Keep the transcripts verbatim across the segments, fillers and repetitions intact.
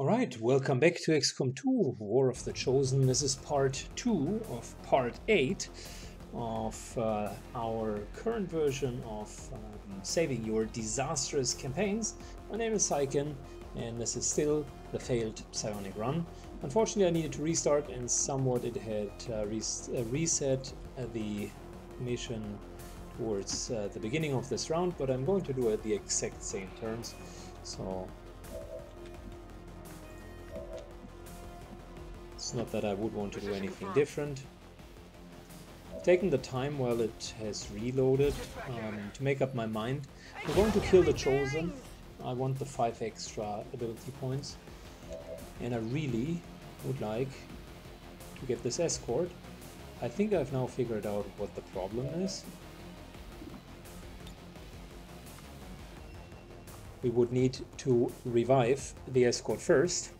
Alright, welcome back to X COM two, War of the Chosen. This is part two of part eight of uh, our current version of um, Saving Your Disastrous Campaigns. My name is Syken, and this is still the failed psionic run. Unfortunately, I needed to restart, and somewhat it had uh, res uh, reset uh, the mission towards uh, the beginning of this round, but I'm going to do it the exact same terms. So. It's not that I would want to do anything different. I've taken the time while it has reloaded um, to make up my mind. I'm going to kill the Chosen. I want the five extra ability points. And I really would like to get this escort. I think I've now figured out what the problem is. We would need to revive the escort first.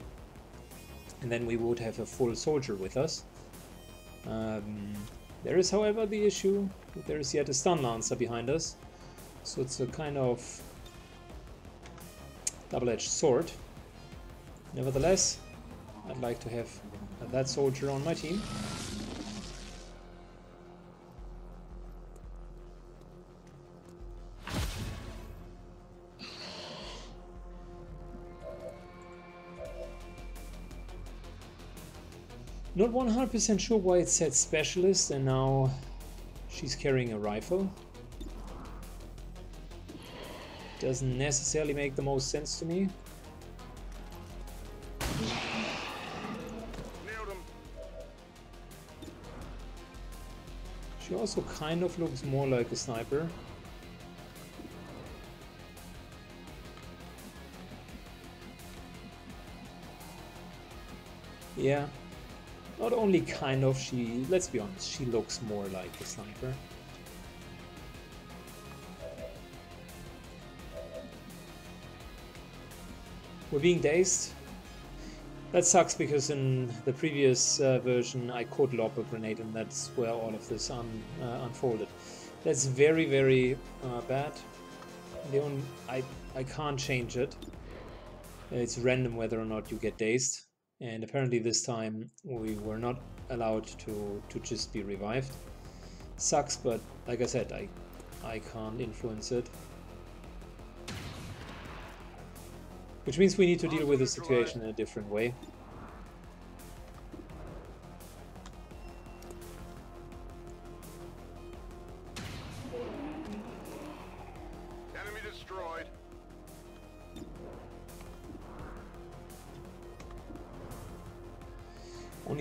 And then we would have a full soldier with us. Um, there is, however, the issue that there is yet a stun lancer behind us, so it's a kind of double-edged sword. Nevertheless, I'd like to have that soldier on my team. Not one hundred percent sure why it said specialist and now she's carrying a rifle. Doesn't necessarily make the most sense to me. She also kind of looks more like a sniper. Yeah. Not only kind of, she, let's be honest, she looks more like a sniper. We're being dazed. That sucks because in the previous uh, version I could lob a grenade and that's where all of this un, uh, unfolded. That's very, very uh, bad. The only, I, I can't change it. It's random whether or not you get dazed. And apparently this time we were not allowed to, to just be revived. Sucks, but like I said, I, I can't influence it. Which means we need to deal with the situation in a different way.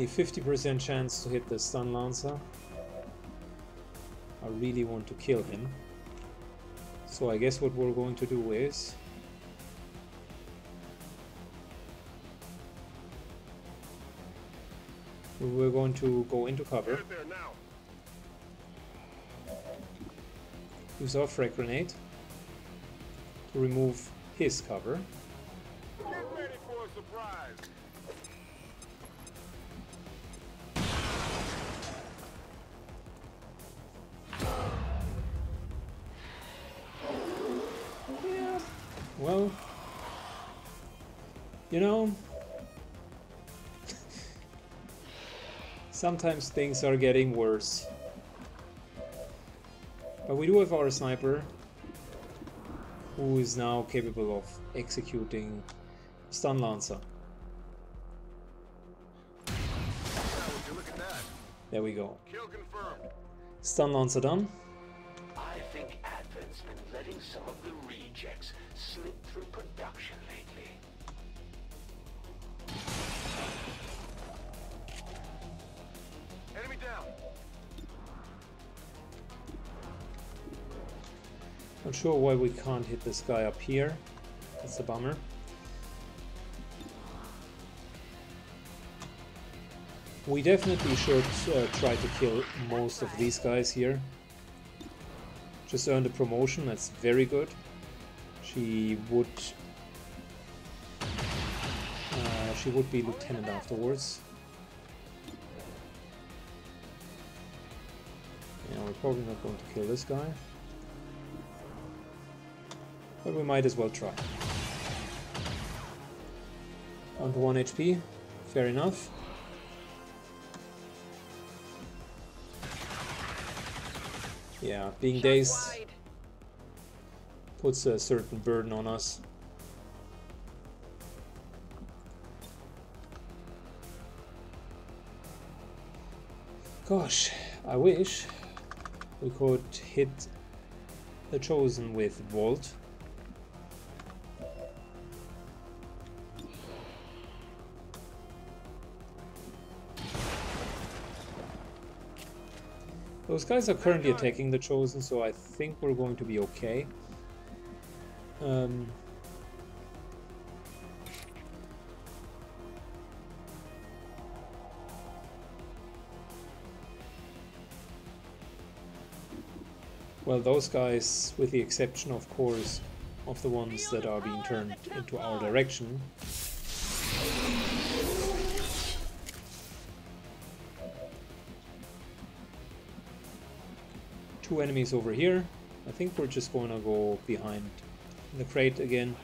fifty percent chance to hit the stun lancer. I really want to kill him. So I guess what we're going to do is we're going to go into cover. Use our frag grenade to remove his cover. Get ready for a surprise. Well, you know, sometimes things are getting worse. But we do have our sniper, who is now capable of executing stun lancer. There we go. Stun lancer done. I think Advent's been letting some of the rejects slip through production lately. Enemy down. Not sure why we can't hit this guy up here. That's a bummer. We definitely should uh, try to kill most of these guys here. Just earned a promotion, that's very good. She would uh, she would be lieutenant afterwards. Yeah, we're probably not going to kill this guy. But we might as well try. on the one H P. Fair enough. Yeah, being dazed puts a certain burden on us. Gosh, I wish we could hit the Chosen with Vault. Those guys are currently attacking the Chosen, so I think we're going to be okay. Um, well, those guys, with the exception, of course, of the ones that are being turned into our direction, two enemies over here. I think we're just going to go behind the crate again.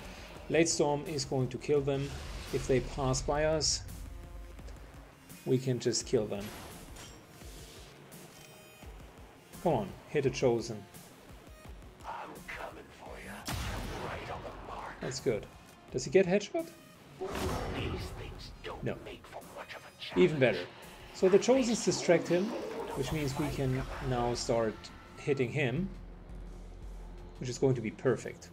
Bladestorm is going to kill them. If they pass by us, we can just kill them. Come on, hit a Chosen. I'm coming for you. Right on the mark. That's good. Does he get headshot? These things don't no. Make for much of a challenge. Even better. So the Chosen's distract him, which means we can now start hitting him, which is going to be perfect.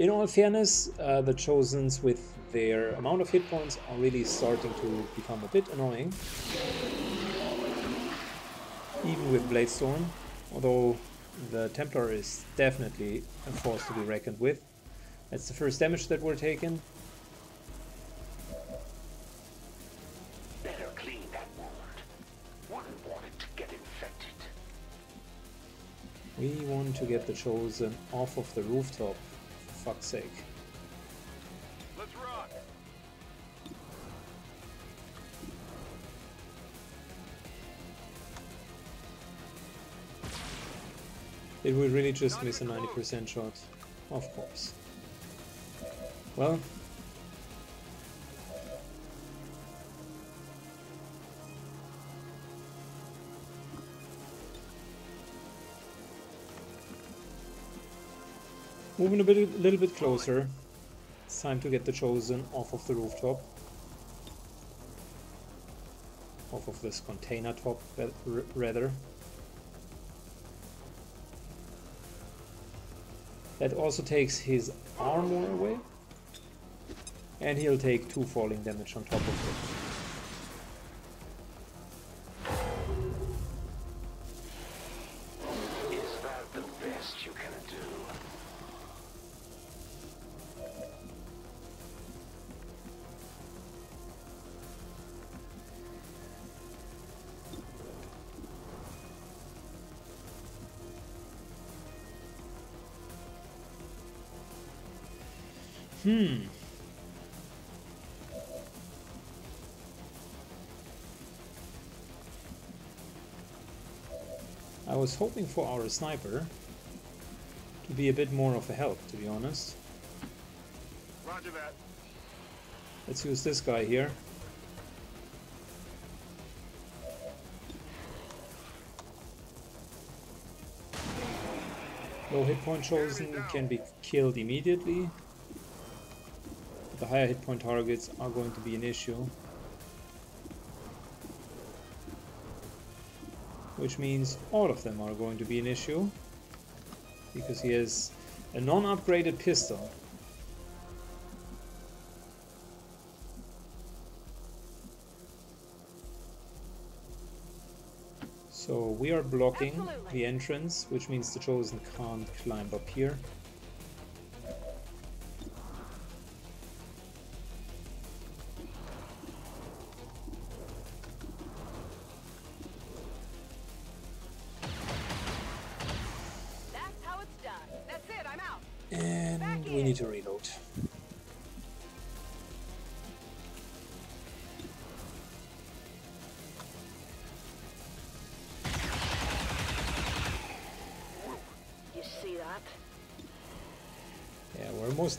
In all fairness, uh, the Chosens with their amount of hit points are really starting to become a bit annoying, even with Bladestorm, although the Templar is definitely a force to be reckoned with. That's the first damage that we're taking. Better clean that wound. Wouldn't want it to get infected. We want to get the Chosen off of the rooftop, for fuck's sake. Let's rock. Did we really just miss a ninety percent shot? Of course. Well, moving a bit, a little bit closer. It's time to get the Chosen off of the rooftop, off of this container top, rather. That also takes his armor away, and he'll take two falling damage on top of it. Is that the best you can do? Hmm. I was hoping for our sniper to be a bit more of a help, to be honest. Roger that. Let's use this guy here. Low hit point Chosen can be killed immediately. The higher hit point targets are going to be an issue, which means all of them are going to be an issue, because he has a non-upgraded pistol. So we are blocking Absolutely. the entrance, which means the Chosen can't climb up here.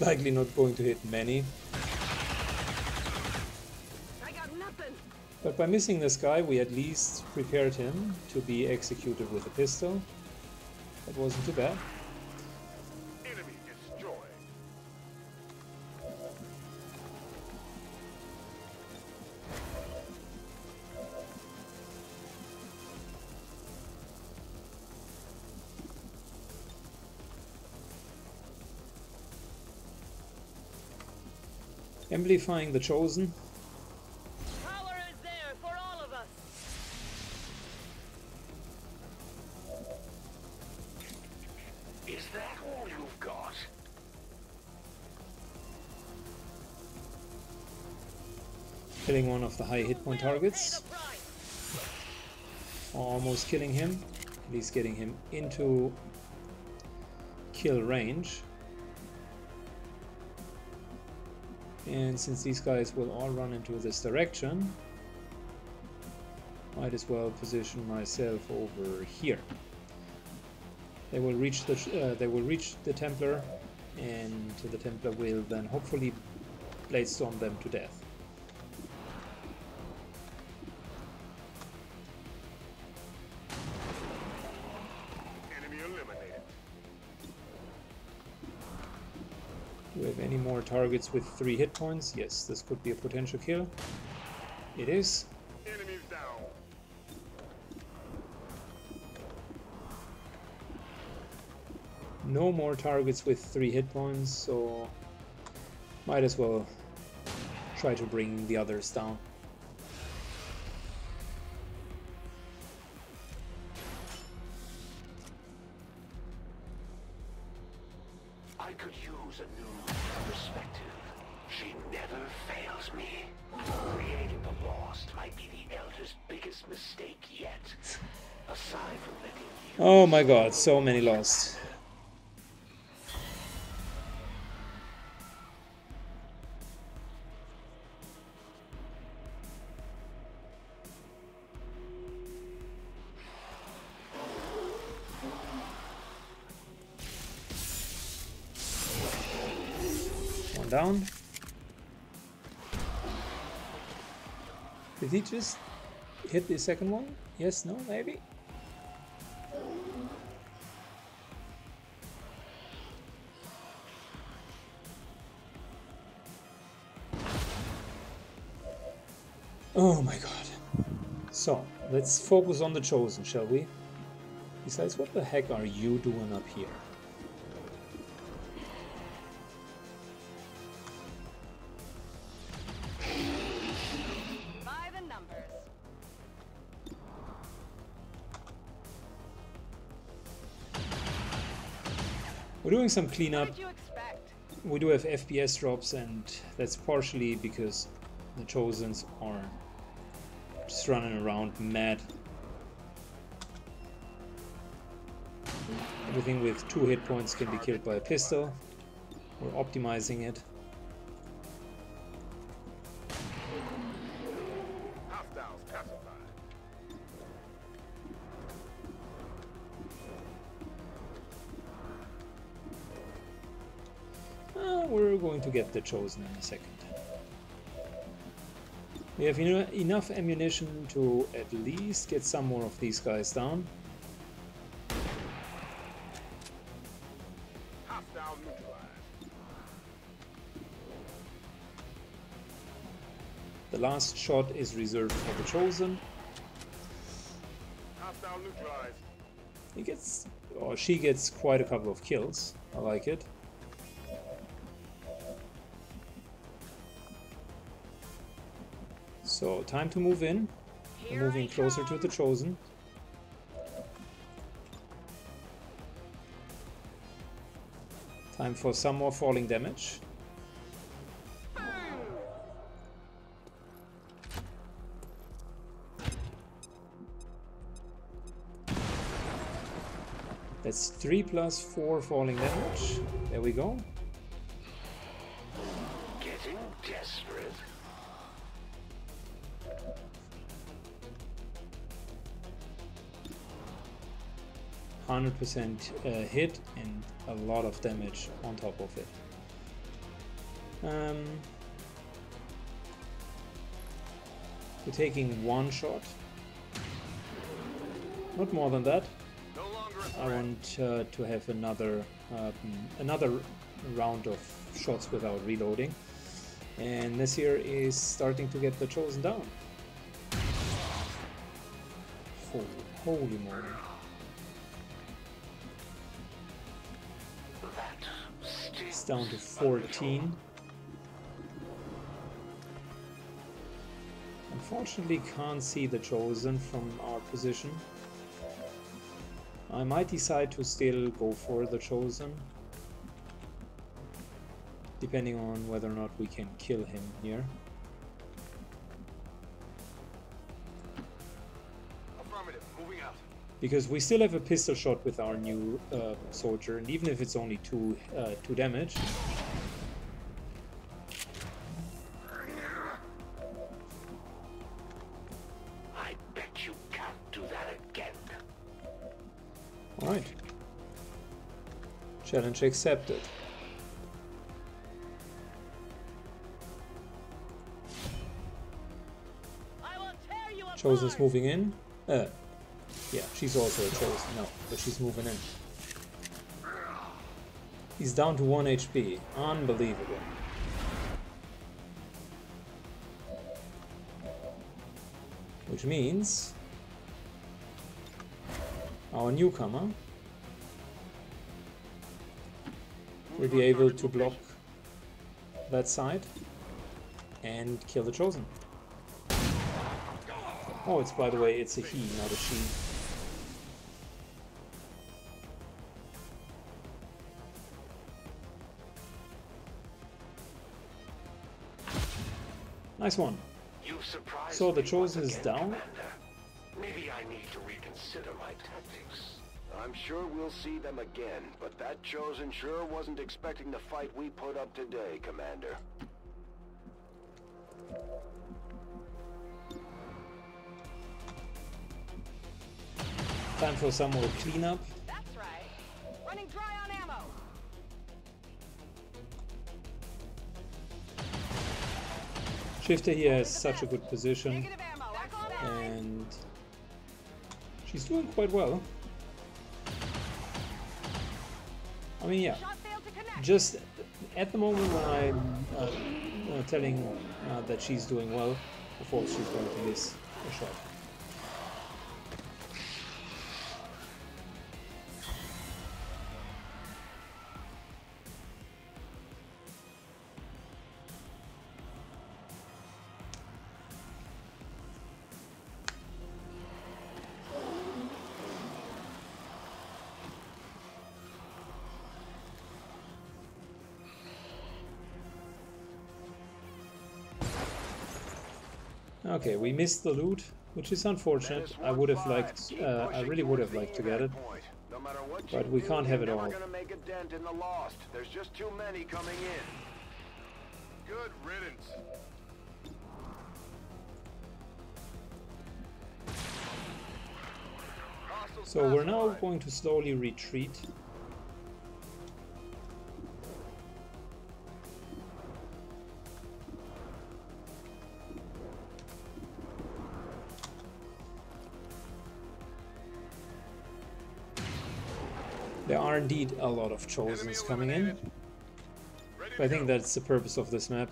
Likely not going to hit many. But by missing this guy, we at least prepared him to be executed with a pistol. That wasn't too bad. Enemy destroyed. Amplifying the Chosen. Killing one of the high hit point targets, almost killing him, at least getting him into kill range. And since these guys will all run into this direction, might as well position myself over here. They will reach the uh, they will reach the Templar, and the Templar will then hopefully Bladestorm them to death. Any more targets with three hit points? Yes, this could be a potential kill. It is. Enemies down. No more targets with three hit points, so might as well try to bring the others down. Oh my god, so many lost. One down. Did he just hit the second one? Yes, no, maybe? Oh my god. So, let's focus on the Chosen, shall we? Besides, what the heck are you doing up here? By the numbers. We're doing some cleanup. We do have F P S drops, and that's partially because the Chosens are just running around mad. Everything with two hit points can be killed by a pistol. We're optimizing it. Uh, we're going to get the Chosen in a second. We have en enough ammunition to at least get some more of these guys down. The last shot is reserved for the Chosen. He gets, or she gets, quite a couple of kills. I like it. So, time to move in. We're moving closer to the Chosen. Time for some more falling damage. That's three plus four falling damage. There we go. Getting desperate. one hundred percent uh, hit and a lot of damage on top of it. Um, We're taking one shot. Not more than that. I want uh, to have another uh, another round of shots without reloading. And this here is starting to get the Chosen down. Holy, holy moly. It's down to fourteen. Unfortunately, can't see the Chosen from our position. I might decide to still go for the Chosen, depending on whether or not we can kill him here. Affirmative, moving out. Because we still have a pistol shot with our new uh, soldier, and even if it's only two uh, two damage, I bet you can't do that again. All right. Challenge accepted. Chosen's moving in. Uh, yeah, she's also a Chosen now, but she's moving in. He's down to one H P. Unbelievable. Which means our newcomer will be able to block that side and kill the Chosen. Oh, it's, by the way, it's a he, not a she. Nice one. So the Chosen is down. Maybe I need to reconsider my tactics. I'm sure we'll see them again, but that Chosen sure wasn't expecting the fight we put up today, Commander. Time for some more cleanup. That's right. Running dry on ammo. Shifter here has such a good position, and she's doing quite well. I mean, yeah. Just at the moment when I'm uh, uh, telling uh, that she's doing well, of course she's going to miss a shot. Okay, we missed the loot, which is unfortunate. I would have liked, uh, I really would have liked to get it, but we can't have it all. There's just too many coming in. Good riddance. So we're now going to slowly retreat. There are indeed a lot of Chosens coming in, but I think that's the purpose of this map.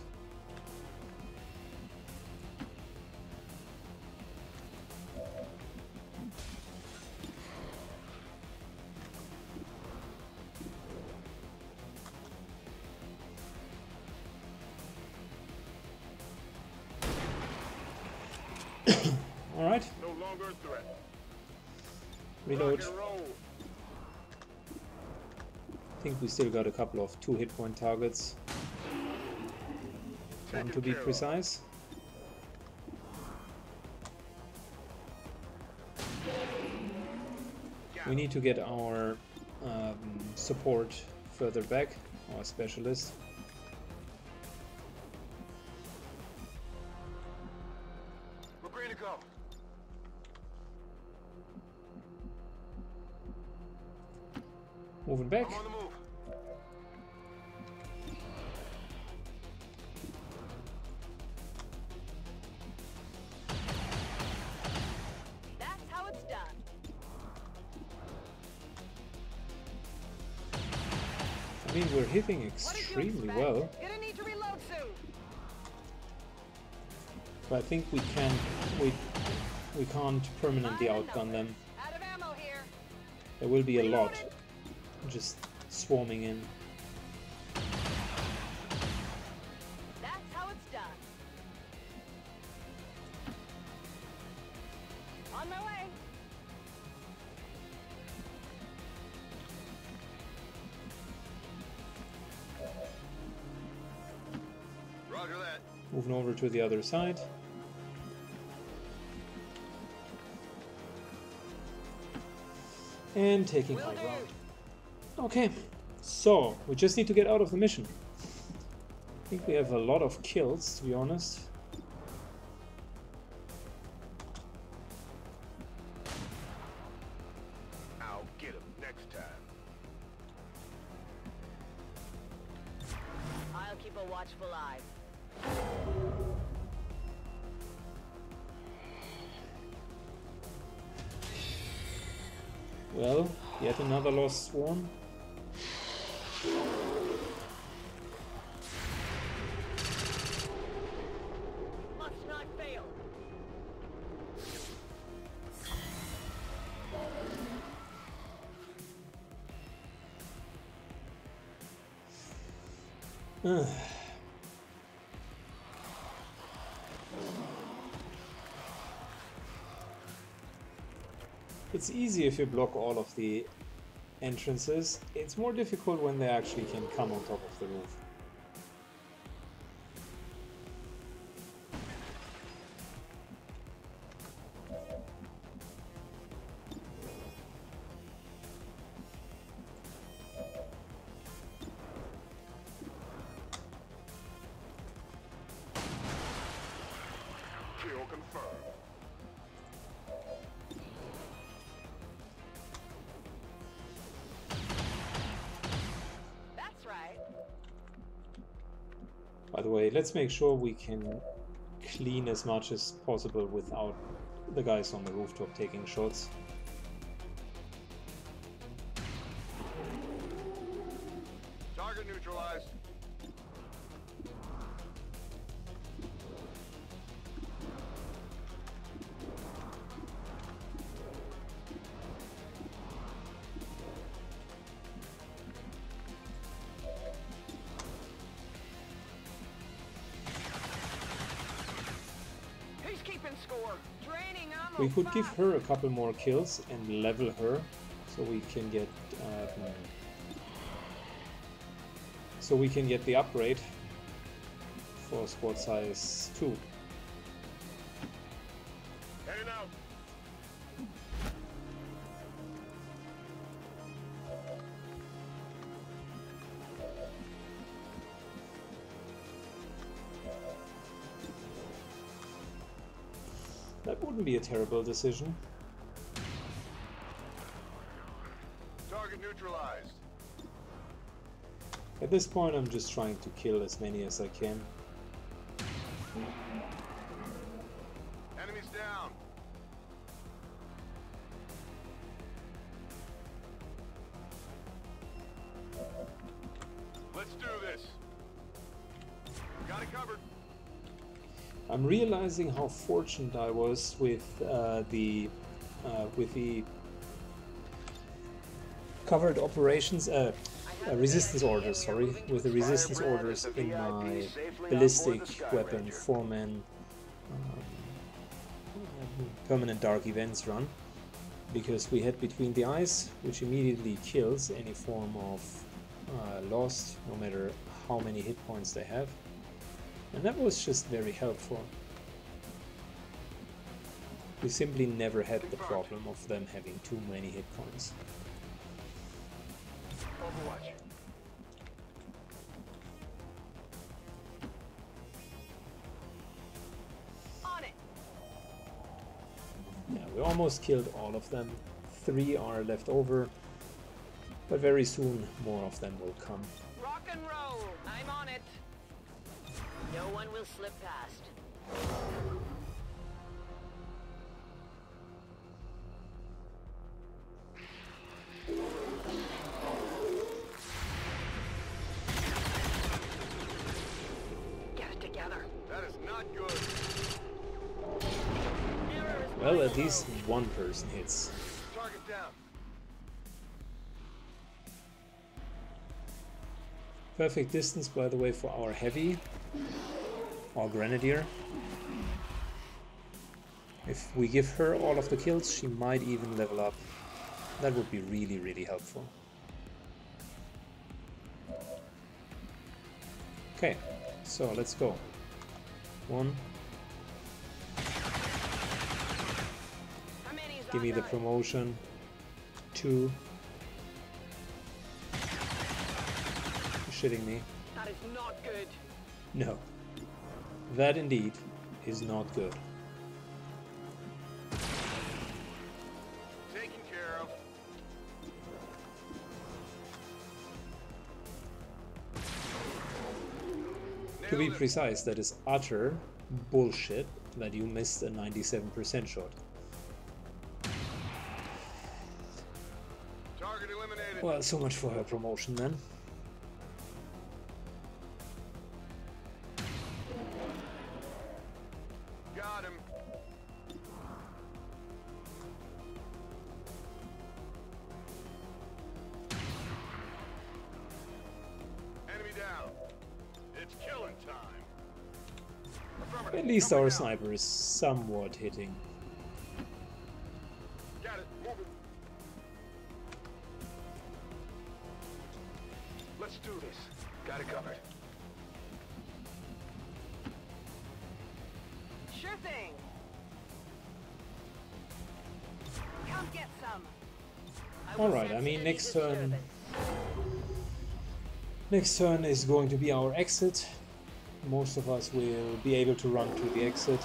Alright. Reload. I think we still got a couple of two hit point targets. Time to be precise. We need to get our um, support further back, our specialist. Moving back. mean, we're hitting extremely well. But I think we can we we can't permanently outgun them. There will be a lot just swarming in. That's how it's done. On my way. Roger that. Moving over to the other side. And taking high ground. Okay, so we just need to get out of the mission. I think we have a lot of kills, to be honest. I'll get him next time. I'll keep a watchful eye. Well, yet another lost swarm. Must not fail. Ugh. It's easy if you block all of the entrances. It's more difficult when they actually can come on top of the roof. By the way, let's make sure we can clean as much as possible without the guys on the rooftop taking shots. Target neutralized. We could give her a couple more kills and level her, so we can get um, so we can get the upgrade for squad size two. Heading out. That wouldn't be a terrible decision. Target neutralized. At this point, I'm just trying to kill as many as I can. Enemies down. Let's do this. Got it covered. I'm realizing how fortunate I was with uh, the uh, with the covered operations, uh, uh, resistance orders. Sorry, with the resistance orders in my ballistic weapon four-man um, permanent dark events run, because we had Between the Eyes, which immediately kills any form of uh, lost, no matter how many hit points they have. And that was just very helpful. We simply never had the problem of them having too many hit points. Overwatch. On it. Yeah, we almost killed all of them. Three are left over, but very soon more of them will come. Rock and roll. I'm on it. No one will slip past. Well, at least one person hits. Target down. Perfect distance, by the way, for our heavy or grenadier. If we give her all of the kills, she might even level up. That would be really, really helpful. Okay, so let's go. One. Give me the promotion. Two. Shitting me. That is not good. No. That indeed is not good. Taken care of. To be precise, that is utter bullshit that you missed a ninety-seven percent shot. Target eliminated. Well, so much for her promotion then. At least our sniper is somewhat hitting. Got it. Move it. Let's do this. Got it covered. Sure thing. Come get some. All right. I mean, next turn. Next turn is going to be our exit. Most of us will be able to run to the exit.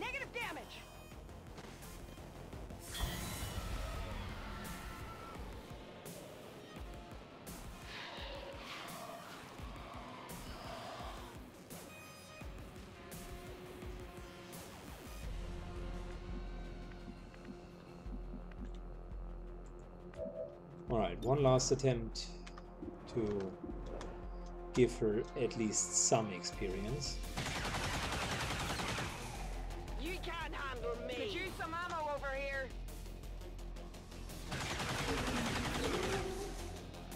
Negative damage. Alright, one last attempt to give her at least some experience. You can't handle me. Could use some ammo over here.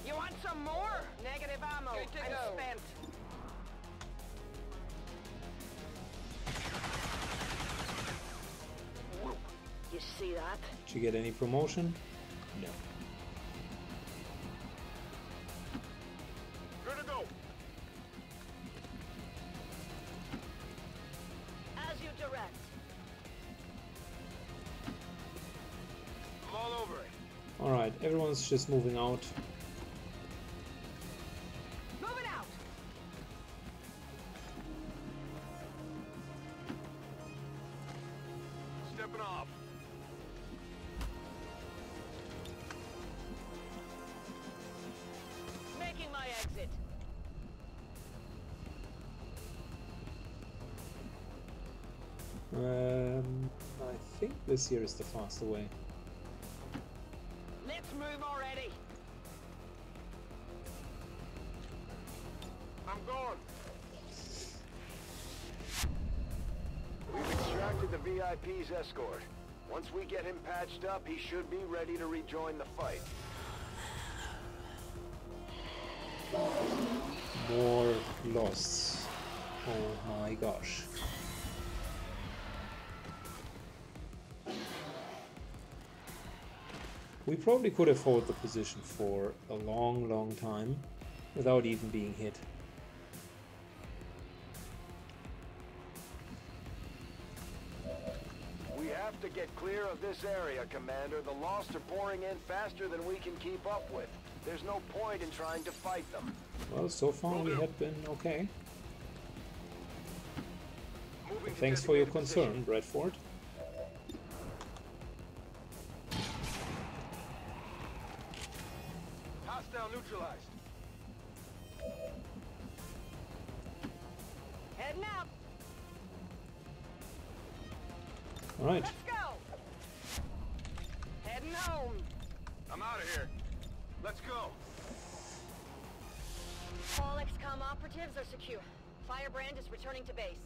You want some more? Negative ammo. Good to I'm go. Spent. You see that? Did you get any promotion? No. Everyone's just moving out. Move it out. Stepping off. Making my exit. Um, I think this here is the faster way. Move already. I'm gone. We've extracted the V I P's escort. Once we get him patched up, he should be ready to rejoin the fight. More loss. Oh my gosh. We probably could have held the position for a long, long time without even being hit. We have to get clear of this area, Commander. The Lost are pouring in faster than we can keep up with. There's no point in trying to fight them. Well, so far we have been okay. Thanks for your concern, Bradford. Neutralized. Heading out. All right. Let's go. Heading home. I'm out of here. Let's go. All X COM operatives are secure. Firebrand is returning to base.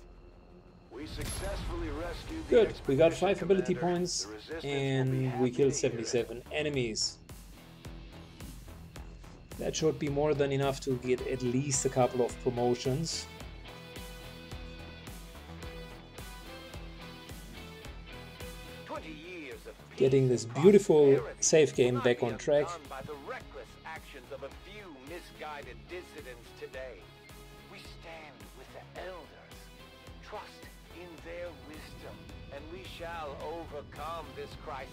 We successfully rescued. Good, we got five ability points and we killed seventy-seven enemies. That should be more than enough to get at least a couple of promotions. Getting this beautiful save game back on track. Shall overcome this crisis.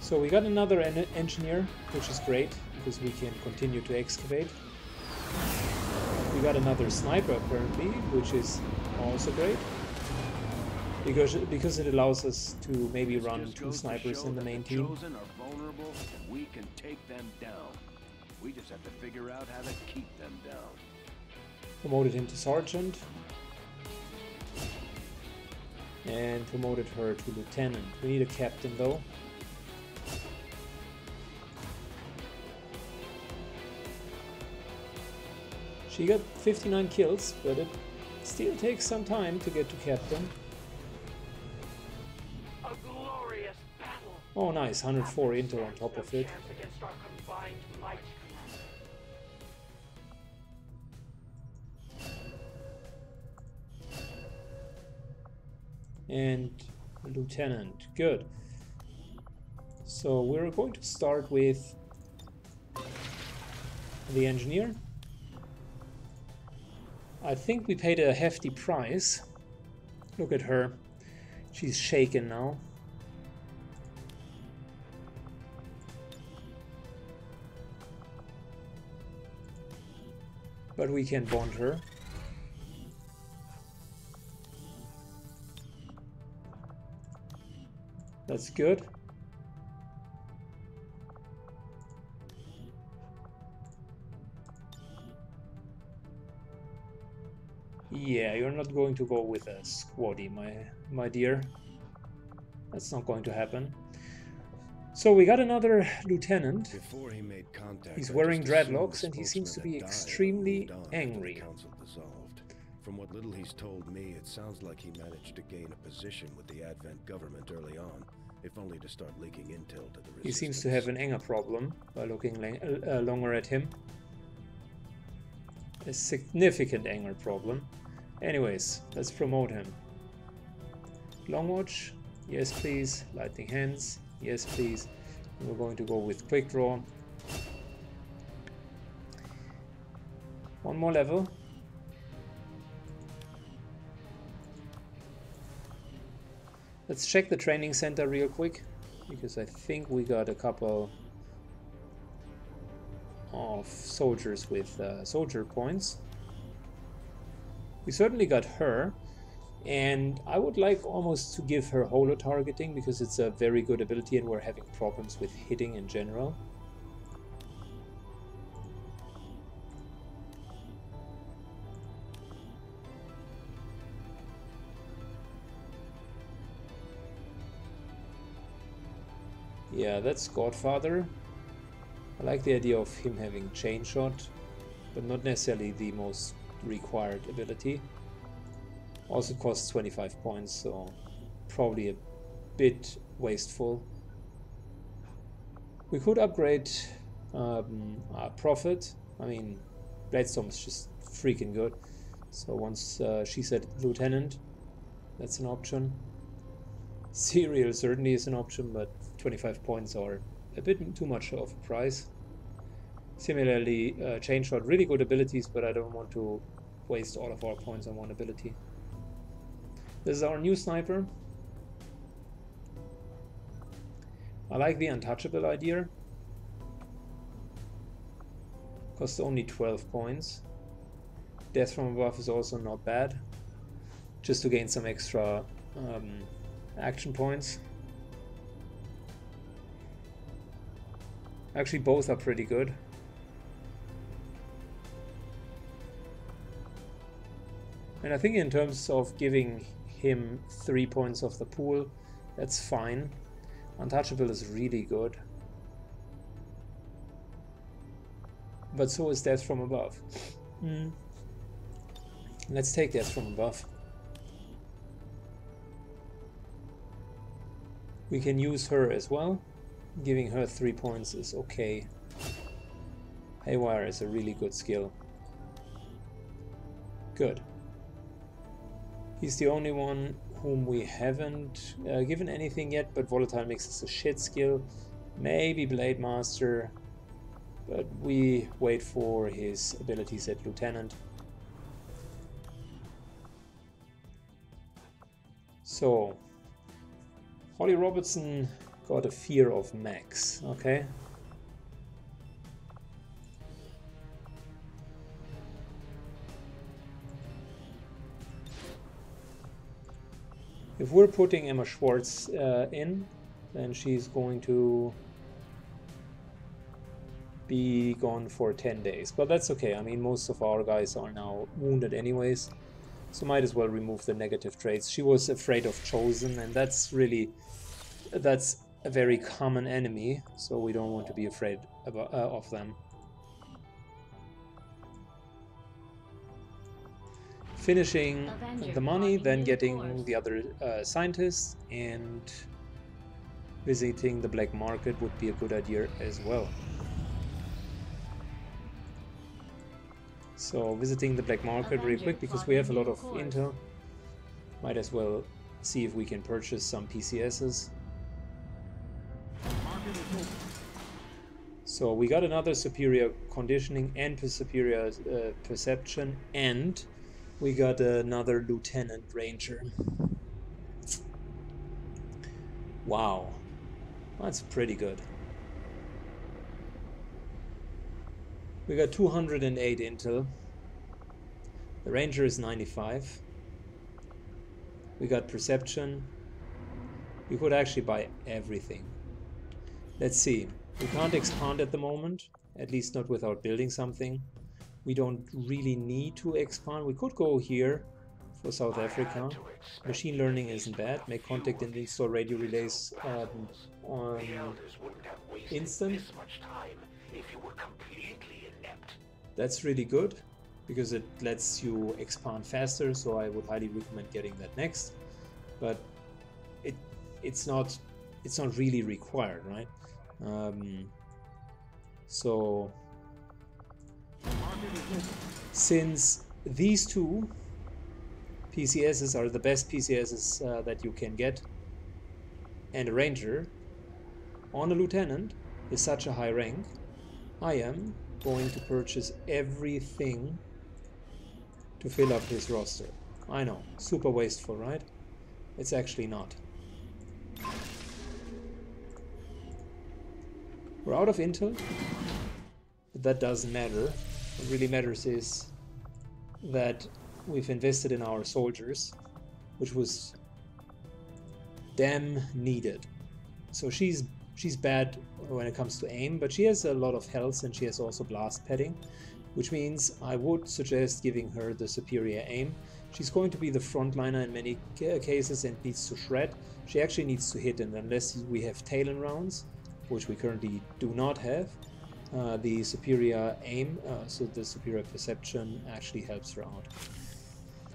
So we got another en engineer, which is great because we can continue to excavate. We got another sniper apparently, which is also great because because it allows us to maybe run two snipers in the main team. Chosen are vulnerable and we can take them down. We just have to figure out how to keep them down. Promoted him to sergeant and promoted her to lieutenant. We need a captain though. She got fifty-nine kills, but it still takes some time to get to captain. A glorious battle. Oh nice, one hundred four intel on top of it. And lieutenant, good. So we're going to start with the engineer. I think we paid a hefty price. Look at her, she's shaken now. But we can bond her. That's good. Yeah, you're not going to go with a squaddy, my my dear. That's not going to happen. So we got another lieutenant. Before he made contact, he's wearing dreadlocks and he seems to be extremely angry. From what little he's told me, it sounds like he managed to gain a position with the Advent government early on, if only to start leaking intel to the resistance. He seems to have an anger problem by looking uh, longer at him. A significant anger problem. Anyways, let's promote him. Long watch, yes please. Lightning hands, yes please. We're going to go with quick draw. One more level. Let's check the training center real quick, because I think we got a couple of soldiers with uh, soldier points. We certainly got her, and I would like almost to give her holo targeting because it's a very good ability and we're having problems with hitting in general. Yeah, that's Godfather. I like the idea of him having chain shot, but not necessarily the most required ability. Also costs twenty-five points, so probably a bit wasteful. We could upgrade um, our Prophet. I mean, Bladestorm is just freaking good. So once uh, she said lieutenant, that's an option. Serial certainly is an option, but twenty-five points are a bit too much of a price. Similarly, uh, chain shot, really good abilities, but I don't want to waste all of our points on one ability. This is our new sniper. I like the untouchable idea. Costs only twelve points. Death from above is also not bad, just to gain some extra um, action points. Actually, both are pretty good. And I think in terms of giving him three points off the pool, that's fine. Untouchable is really good. But so is Death from Above. Mm. Let's take Death from Above. We can use her as well. Giving her three points is okay. Haywire is a really good skill. Good. He's the only one whom we haven't uh, given anything yet, but Volatile Mix is a shit skill. Maybe Blademaster, but we wait for his abilities at Lieutenant. So, Holly Robertson got a fear of Max, okay? If we're putting Emma Schwartz uh, in, then she's going to be gone for ten days. But that's okay. I mean, most of our guys are now wounded anyways. So might as well remove the negative traits. She was afraid of Chosen, and that's really, that's a very common enemy. So we don't want to be afraid of, uh, of them. Finishing Avenger, the money, then getting force. the other uh, scientists, and visiting the black market would be a good idea as well. So visiting the black market Avenger, real quick, because we have a lot of course. intel. Might as well see if we can purchase some P C Ss. So we got another superior conditioning and superior uh, perception, and we got another Lieutenant Ranger. Wow. That's pretty good. We got two hundred eight intel. The Ranger is ninety-five. We got Perception. We could actually buy everything. Let's see. We can't expand at the moment, at least not without building something. We don't really need to expand. We could go here for South Africa. Machine learning isn't bad. Make contact and install radio relays um, on instant. That's really good because it lets you expand faster. So I would highly recommend getting that next. But it it's not it's not really required, right? Um, so. Since these two P C Ss are the best P C Ss uh, that you can get, and a Ranger on a Lieutenant is such a high rank, I am going to purchase everything to fill up his roster. I know, super wasteful, right? It's actually not. We're out of intel, but that doesn't matter. What really matters is that we've invested in our soldiers, which was damn needed. So she's she's bad when it comes to aim, but she has a lot of health and she has also blast padding, which means I would suggest giving her the superior aim. She's going to be the frontliner in many cases and needs to shred. She actually needs to hit, and unless we have Talon rounds, which we currently do not have, Uh, the superior aim, uh, so the superior perception actually helps her out.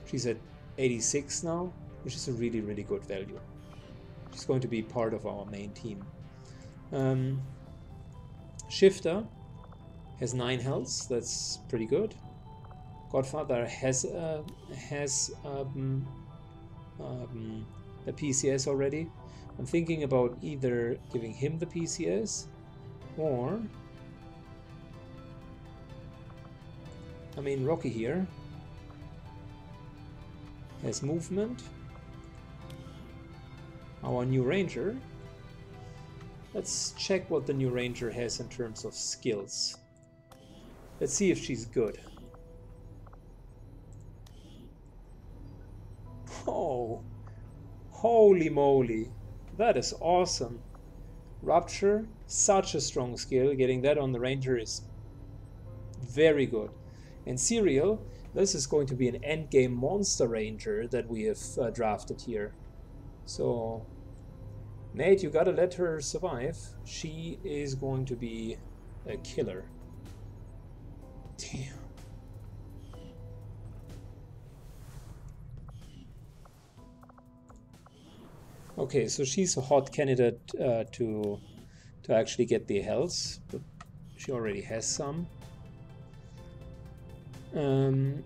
She's at eighty-six now, which is a really, really good value. She's going to be part of our main team. Um, Shifter has nine healths, that's pretty good. Godfather has, uh, has um, um, a P C S already. I'm thinking about either giving him the P C S or... I mean, Rocky here has movement. Our new Ranger. Let's check what the new Ranger has in terms of skills. Let's see if she's good. Oh, holy moly. That is awesome. Rupture, such a strong skill. Getting that on the Ranger is very good. And Serial, this is going to be an endgame monster ranger that we have uh, drafted here. So Nate, you gotta let her survive. She is going to be a killer. Damn. Okay, so she's a hot candidate uh, to to actually get the health, but she already has some. Um,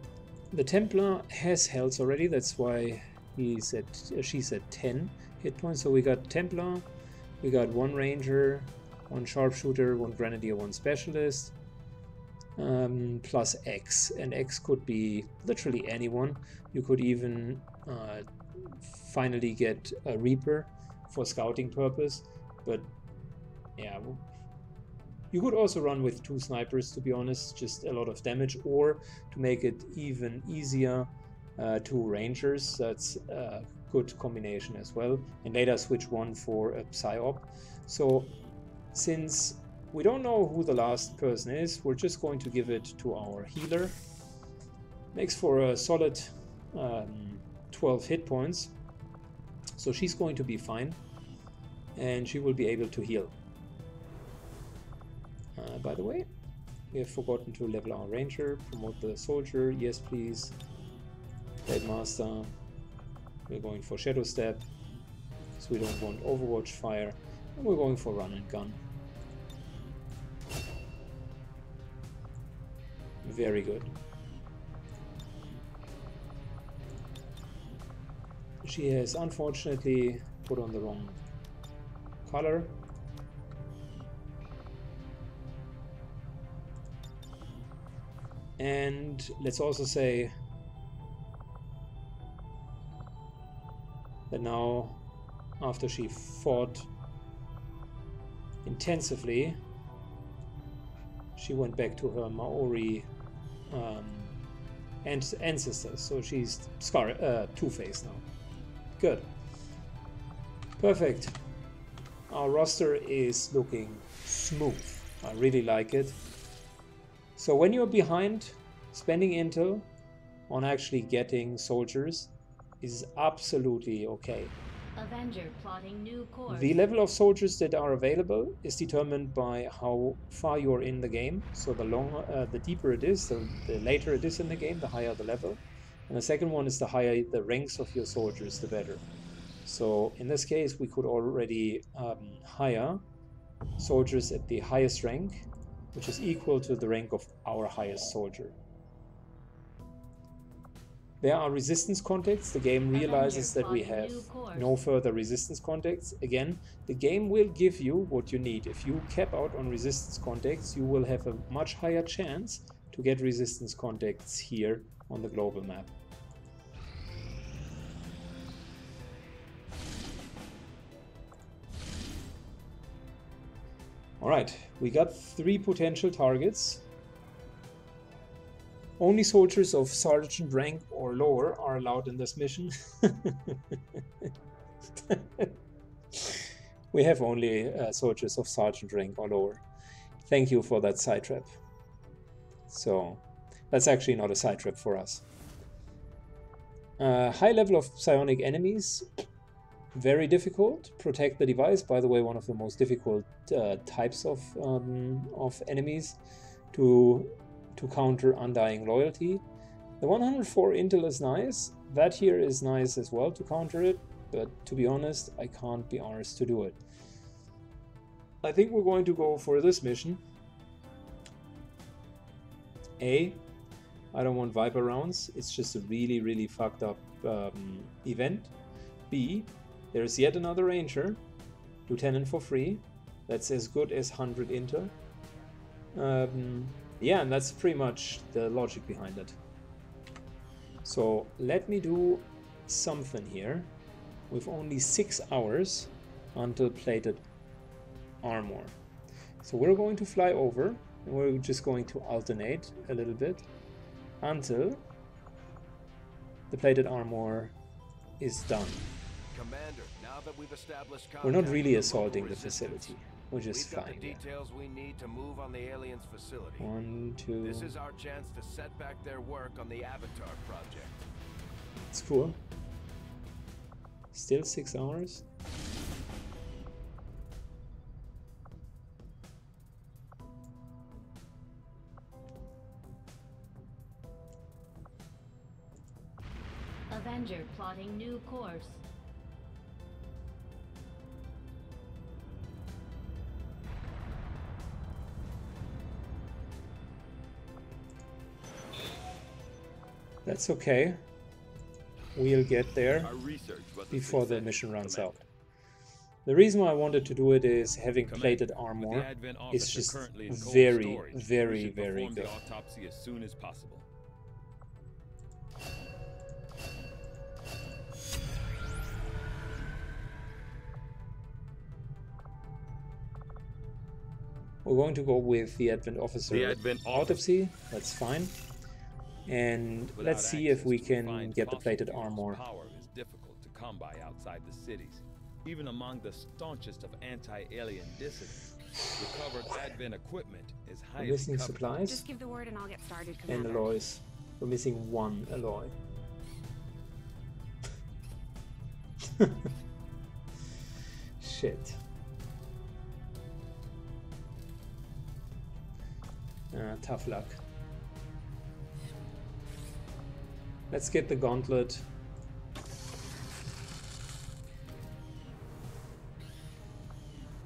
the Templar has health already. That's why he's at uh, she's at ten hit points. So we got Templar, we got one Ranger, one Sharpshooter, one Grenadier, one Specialist, um, plus X, and X could be literally anyone. You could even uh, finally get a Reaper for scouting purpose, but yeah, you could also run with two snipers, to be honest, just a lot of damage, or to make it even easier, uh, two Rangers. That's a good combination as well, and later switch one for a Psyop. So since we don't know who the last person is, we're just going to give it to our healer. Makes for a solid um, twelve hit points, so she's going to be fine and she will be able to heal. Uh, by the way, we have forgotten to level our Ranger, promote the Soldier, yes please, Deadmaster. We're going for Shadow Step because we don't want Overwatch Fire, and we're going for Run and Gun. Very good. She has unfortunately put on the wrong color. And let's also say that now, after she fought intensively, she went back to her Maori um, ancestors, so she's scar uh, Two-Faced now. Good. Perfect. Our roster is looking smooth. I really like it. So when you're behind, spending intel on actually getting soldiers is absolutely okay. Avenger plotting new course. The level of soldiers that are available is determined by how far you're in the game. So the longer, uh, the deeper it is, the, the later it is in the game, the higher the level. And the second one is the higher the ranks of your soldiers, the better. So in this case, we could already um, hire soldiers at the highest rank, which is equal to the rank of our highest soldier. There are resistance contacts. The game realizes that we have no further resistance contacts. Again, the game will give you what you need. If you cap out on resistance contacts, you will have a much higher chance to get resistance contacts here on the global map. All right, we got three potential targets. Only soldiers of sergeant rank or lower are allowed in this mission. We have only uh, soldiers of sergeant rank or lower. Thank you for that side trap. So that's actually not a side trap for us. Uh, high level of psionic enemies. Very difficult. Protect the device. By the way, one of the most difficult uh, types of um, of enemies to to counter. Undying loyalty. The one hundred four intel is nice. That here is nice as well to counter it. But to be honest, I can't be arsed to do it. I think we're going to go for this mission. A, I don't want Viper rounds. It's just a really, really fucked up um, event. B, there is yet another Ranger, Lieutenant for free. That's as good as one hundred intel. Um, yeah, and that's pretty much the logic behind it. So let me do something here. With only six hours until plated armor. So we're going to fly over. And we're just going to alternate a little bit until the plated armor is done. Commander, now that we've established contact, we're not really assaulting the facility. We're just flying. One, two. This is our chance to set back their work on the Avatar project. It's cool. Still six hours. Avenger plotting new course. That's okay. We'll get there before the mission runs out. The reason why I wanted to do it is having plated armor is just very, very, very good. Autopsy as soon as possible. We're going to go with the Advent Officer the Advent autopsy. That's fine. And Without let's see if we can get the plated armor. Power is difficult to come by outside the cities, even among the staunchest of anti-alien dissidents. Recovered Advent equipment is highly missing covered. Supplies. Just give the word and I'll get started, Commander. And alloys. We're missing one alloy. Shit. Uh, tough luck. Let's get the gauntlet.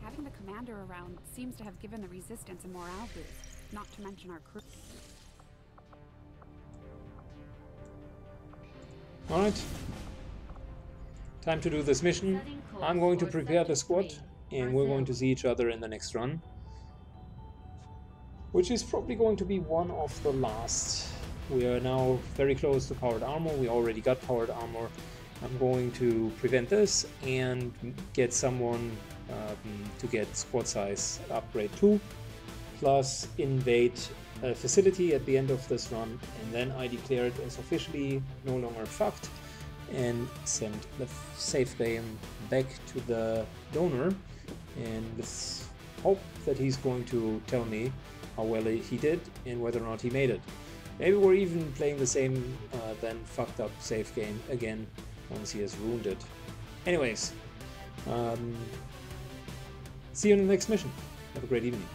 Having the commander around seems to have given the resistance a morale boost, not to mention our crew. All right. Time to do this mission. I'm going to prepare the squad, and we're going to see each other in the next run, which is probably going to be one of the last. We are now very close to powered armor. We already got powered armor. I'm going to prevent this and get someone um, to get squad size upgrade two, plus invade a facility at the end of this run, and then I declare it as officially no longer fucked and send the safe game back to the donor, and let's hope that he's going to tell me how well he did and whether or not he made it. Maybe we're even playing the same uh, then fucked up save game again once he has ruined it. Anyways, um, see you in the next mission. Have a great evening.